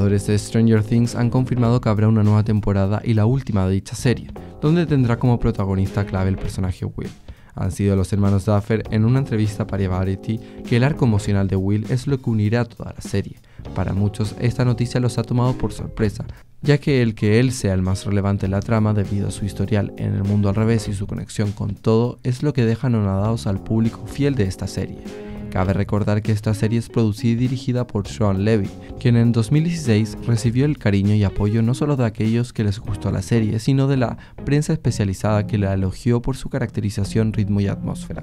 creadores de Stranger Things han confirmado que habrá una nueva temporada y la última de dicha serie, donde tendrá como protagonista clave el personaje Will. Han sido los hermanos Duffer en una entrevista para Variety que el arco emocional de Will es lo que unirá toda la serie. Para muchos, esta noticia los ha tomado por sorpresa, ya que el que él sea el más relevante en la trama debido a su historial en el mundo al revés y su conexión con todo es lo que deja anonadados al público fiel de esta serie. Cabe recordar que esta serie es producida y dirigida por Shawn Levy, quien en 2016 recibió el cariño y apoyo no solo de aquellos que les gustó la serie, sino de la prensa especializada que la elogió por su caracterización, ritmo y atmósfera.